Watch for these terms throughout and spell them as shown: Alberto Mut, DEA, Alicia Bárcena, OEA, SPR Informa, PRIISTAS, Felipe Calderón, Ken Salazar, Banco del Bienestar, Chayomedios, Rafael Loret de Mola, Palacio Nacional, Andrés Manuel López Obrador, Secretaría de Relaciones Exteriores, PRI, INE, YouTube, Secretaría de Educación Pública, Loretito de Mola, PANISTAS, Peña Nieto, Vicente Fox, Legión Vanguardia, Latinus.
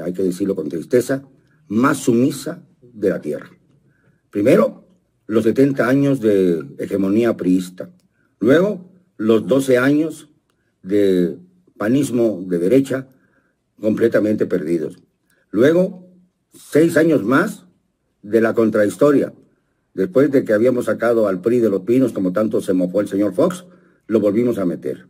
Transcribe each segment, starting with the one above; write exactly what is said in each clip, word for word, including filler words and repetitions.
hay que decirlo con tristeza, más sumisa de la tierra. Primero, los setenta años de hegemonía priista. Luego, los doce años de panismo de derecha completamente perdidos. Luego, seis años más de la contrahistoria. Después de que habíamos sacado al P R I de los pinos, como tanto se mofó el señor Fox, lo volvimos a meter.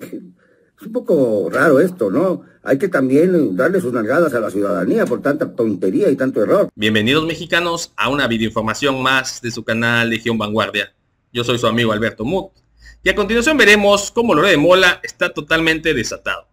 Es un poco raro esto, ¿no? Hay que también darle sus nalgadas a la ciudadanía por tanta tontería y tanto error. Bienvenidos, mexicanos, a una videoinformación más de su canal Legión Vanguardia. Yo soy su amigo Alberto Mut. Y a continuación veremos cómo Loret de Mola está totalmente desatado.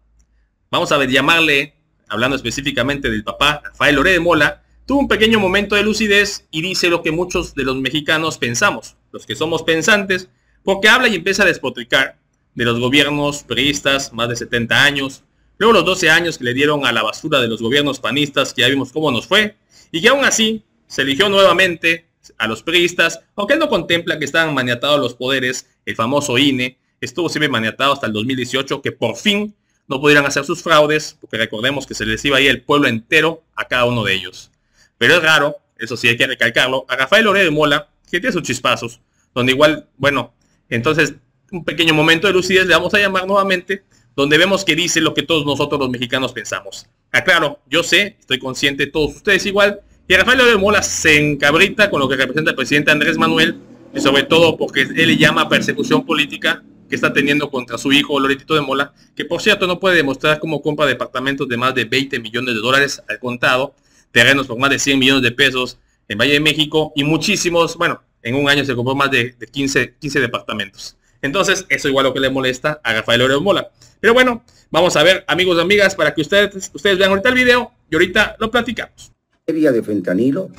Vamos a llamarle, hablando específicamente del papá, Rafael Loret de Mola, tuvo un pequeño momento de lucidez y dice lo que muchos de los mexicanos pensamos, los que somos pensantes, porque habla y empieza a despotricar de los gobiernos priistas, más de setenta años, luego los doce años que le dieron a la basura de los gobiernos panistas, que ya vimos cómo nos fue, y que aún así se eligió nuevamente a los priistas, aunque él no contempla que estaban maniatados los poderes, el famoso I N E, estuvo siempre maniatado hasta el dos mil dieciocho, que por fin no pudieran hacer sus fraudes, porque recordemos que se les iba ahí el pueblo entero a cada uno de ellos. Pero es raro, eso sí hay que recalcarlo, a Rafael Loret de Mola, que tiene sus chispazos, donde igual, bueno, entonces un pequeño momento de lucidez le vamos a llamar nuevamente, donde vemos que dice lo que todos nosotros los mexicanos pensamos. Aclaro, yo sé, estoy consciente, todos ustedes igual, y Rafael Loret de Mola se encabrita con lo que representa el presidente Andrés Manuel, y sobre todo porque él le llama persecución política que está teniendo contra su hijo Loretito de Mola, que por cierto no puede demostrar cómo compra departamentos de más de veinte millones de dólares al contado, terrenos por más de cien millones de pesos en Valle de México y muchísimos, bueno, en un año se compró más de, de quince departamentos. Entonces, eso igual lo que le molesta a Rafael Loret de Mola. Pero bueno, vamos a ver, amigos y amigas, para que ustedes, ustedes vean ahorita el video y ahorita lo platicamos. En materia de fentanilo,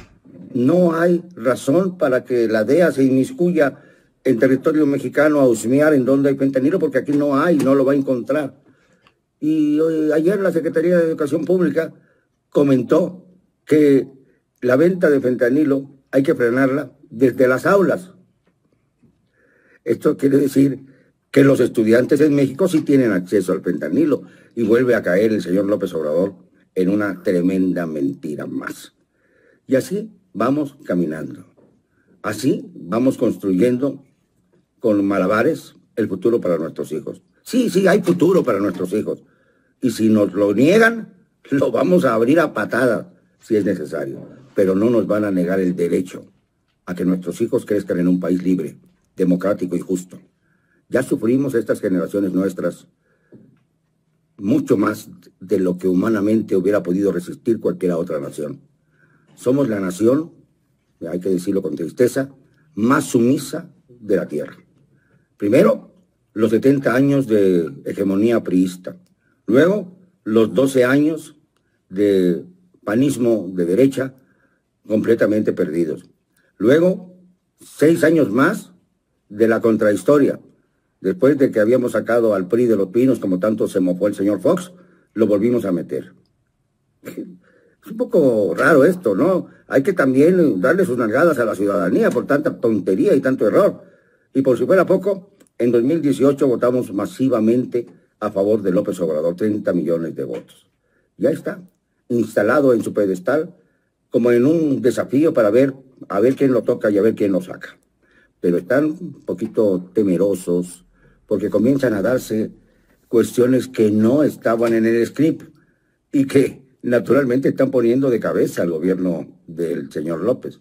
no hay razón para que la D E A se inmiscuya en territorio mexicano a husmear en donde hay fentanilo, porque aquí no hay, no lo va a encontrar. Y hoy, ayer la Secretaría de Educación Pública comentó que la venta de fentanilo hay que frenarla desde las aulas. Esto quiere decir que los estudiantes en México sí tienen acceso al fentanilo, y vuelve a caer el señor López Obrador en una tremenda mentira más. Y así vamos caminando. Así vamos construyendo con malabares el futuro para nuestros hijos. Sí, sí, hay futuro para nuestros hijos. Y si nos lo niegan, lo vamos a abrir a patadas si es necesario. Pero no nos van a negar el derecho a que nuestros hijos crezcan en un país libre, democrático y justo. Ya sufrimos estas generaciones nuestras mucho más de lo que humanamente hubiera podido resistir cualquier otra nación. Somos la nación, hay que decirlo con tristeza, más sumisa de la tierra. Primero, los setenta años de hegemonía priista. Luego, los doce años de panismo de derecha completamente perdidos. Luego, seis años más de la contrahistoria. Después de que habíamos sacado al P R I de los pinos, como tanto se mofó el señor Fox, lo volvimos a meter. Es un poco raro esto, ¿no? Hay que también darle sus nalgadas a la ciudadanía por tanta tontería y tanto error. Y por si fuera poco, en dos mil dieciocho votamos masivamente a favor de López Obrador, treinta millones de votos. Ya está, instalado en su pedestal, como en un desafío para ver, a ver quién lo toca y a ver quién lo saca. Pero están un poquito temerosos porque comienzan a darse cuestiones que no estaban en el script y que naturalmente están poniendo de cabeza al gobierno del señor López.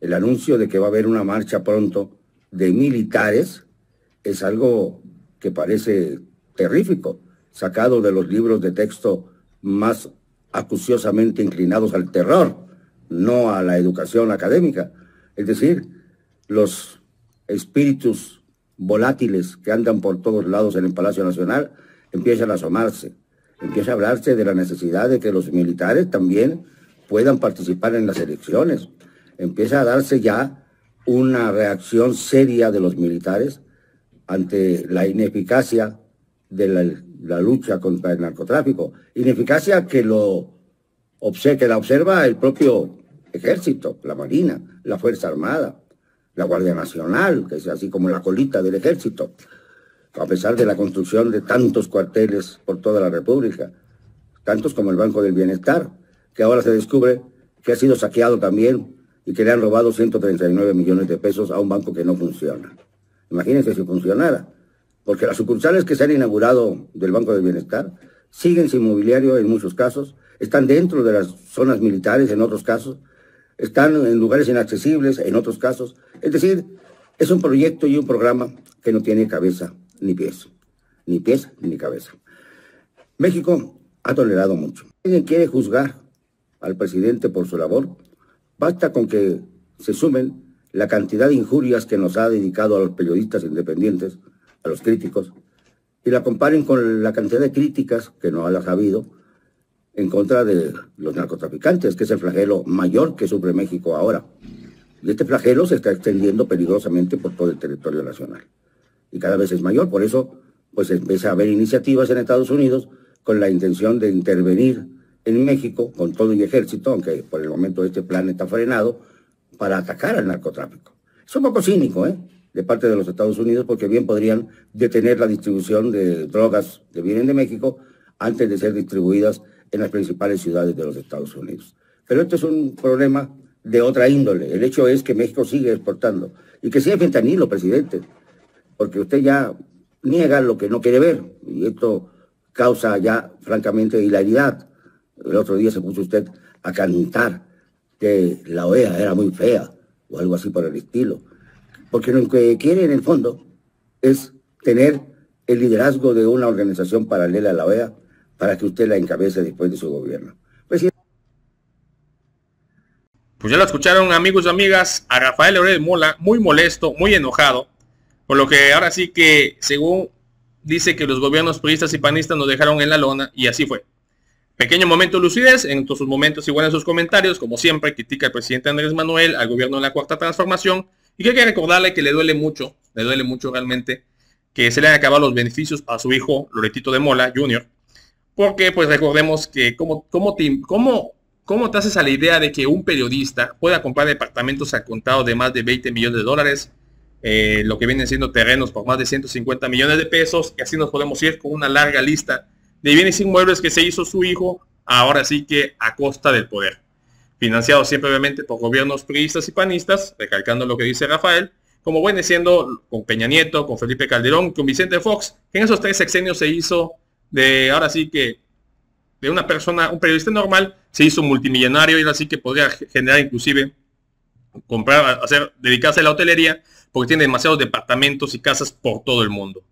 El anuncio de que va a haber una marcha pronto de militares es algo que parece terrífico, sacado de los libros de texto más acuciosamente inclinados al terror, no a la educación académica. Es decir, los espíritus volátiles que andan por todos lados en el Palacio Nacional empiezan a asomarse. Empieza a hablarse de la necesidad de que los militares también puedan participar en las elecciones. Empieza a darse ya una reacción seria de los militares ante la ineficacia de la, la lucha contra el narcotráfico. Ineficacia que, lo, que la observa el propio ejército, la Marina, la Fuerza Armada, la Guardia Nacional, que es así como la colita del ejército, a pesar de la construcción de tantos cuarteles por toda la República. tantos como el Banco del Bienestar, que ahora se descubre que ha sido saqueado también y que le han robado ciento treinta y nueve millones de pesos a un banco que no funciona. Imagínense si funcionara, porque las sucursales que se han inaugurado del Banco del Bienestar siguen sin mobiliario en muchos casos, están dentro de las zonas militares en otros casos, están en lugares inaccesibles en otros casos. Es decir, es un proyecto y un programa que no tiene cabeza ni pies, ni pies ni cabeza. México ha tolerado mucho. Si alguien quiere juzgar al presidente por su labor, basta con que se sumen la cantidad de injurias que nos ha dedicado a los periodistas independientes, a los críticos, y la comparen con la cantidad de críticas que no las ha habido en contra de los narcotraficantes, que es el flagelo mayor que sufre México ahora. Y este flagelo se está extendiendo peligrosamente por todo el territorio nacional. Y cada vez es mayor, por eso pues empieza a haber iniciativas en Estados Unidos con la intención de intervenir en México con todo el ejército, aunque por el momento este plan está frenado, para atacar al narcotráfico. Es un poco cínico, ¿eh?, de parte de los Estados Unidos, porque bien podrían detener la distribución de drogas que vienen de México antes de ser distribuidas en las principales ciudades de los Estados Unidos. Pero este es un problema de otra índole. El hecho es que México sigue exportando y que sigue fentanilo, presidente, porque usted ya niega lo que no quiere ver, y esto causa ya, francamente, hilaridad. El otro día se puso usted a cantar que la O E A era muy fea, o algo así por el estilo, porque lo que quiere en el fondo es tener el liderazgo de una organización paralela a la O E A para que usted la encabece después de su gobierno. Presidente. Pues ya lo escucharon, amigos y amigas, a Rafael Loret de Mola, muy molesto, muy enojado, por lo que ahora sí que, según dice, que los gobiernos priistas y panistas nos dejaron en la lona, y así fue. Pequeño momento de lucidez, en todos sus momentos igual en sus comentarios, como siempre, critica al presidente Andrés Manuel, al gobierno de la Cuarta Transformación, y que hay que recordarle que le duele mucho, le duele mucho realmente, que se le han acabado los beneficios a su hijo Loretito de Mola junior, porque pues recordemos que cómo, cómo, te, cómo, cómo te haces a la idea de que un periodista pueda comprar departamentos al contado de más de veinte millones de dólares, eh, lo que vienen siendo terrenos por más de ciento cincuenta millones de pesos, y así nos podemos ir con una larga lista de bienes inmuebles que se hizo su hijo, ahora sí que a costa del poder, financiado siempre obviamente por gobiernos priistas y panistas, recalcando lo que dice Rafael, como viene siendo con Peña Nieto, con Felipe Calderón, con Vicente Fox, que en esos tres sexenios se hizo de, ahora sí que, de una persona, un periodista normal, se hizo multimillonario, y ahora sí que podría generar inclusive, comprar, hacer, dedicarse a la hotelería, porque tiene demasiados departamentos y casas por todo el mundo.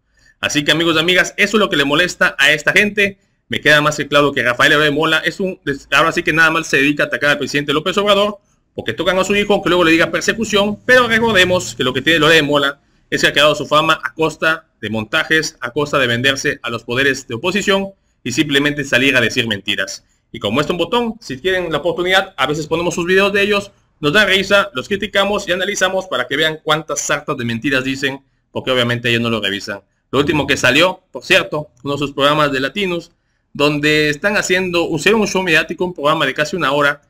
Así que, amigos y amigas, eso es lo que le molesta a esta gente. Me queda más que claro que Rafael Loret de Mola es un... Ahora sí que nada más se dedica a atacar al presidente López Obrador, porque tocan a su hijo, aunque luego le diga persecución. Pero recordemos que lo que tiene Loret de Mola es que ha quedado su fama a costa de montajes, a costa de venderse a los poderes de oposición y simplemente salir a decir mentiras. Y como este es un botón, si tienen la oportunidad, a veces ponemos sus videos de ellos, nos da risa, los criticamos y analizamos para que vean cuántas sartas de mentiras dicen, porque obviamente ellos no lo revisan. Lo último que salió, por cierto, uno de sus programas de Latinus, donde están haciendo, hicieron un show mediático, un programa de casi una hora,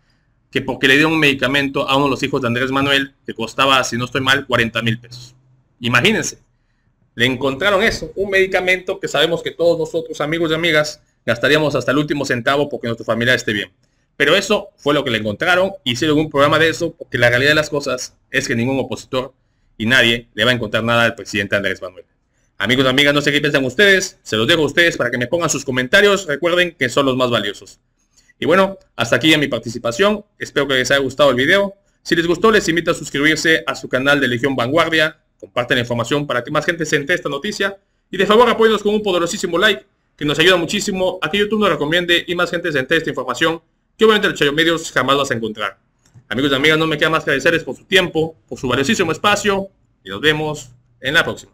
que porque le dieron un medicamento a uno de los hijos de Andrés Manuel, que costaba, si no estoy mal, cuarenta mil pesos. Imagínense, le encontraron eso, un medicamento que sabemos que todos nosotros, amigos y amigas, gastaríamos hasta el último centavo porque nuestra familia esté bien. Pero eso fue lo que le encontraron, hicieron un programa de eso, porque la realidad de las cosas es que ningún opositor y nadie le va a encontrar nada al presidente Andrés Manuel. Amigos y amigas, no sé qué piensan ustedes, se los dejo a ustedes para que me pongan sus comentarios, recuerden que son los más valiosos. Y bueno, hasta aquí ya mi participación, espero que les haya gustado el video. Si les gustó, les invito a suscribirse a su canal de Legión Vanguardia, comparten la información para que más gente se entere esta noticia, y de favor apóyenos con un poderosísimo like, que nos ayuda muchísimo a que YouTube nos recomiende y más gente se entere esta información, que obviamente los Chayomedios jamás vas a encontrar. Amigos y amigas, no me queda más que agradecerles por su tiempo, por su valiosísimo espacio, y nos vemos en la próxima.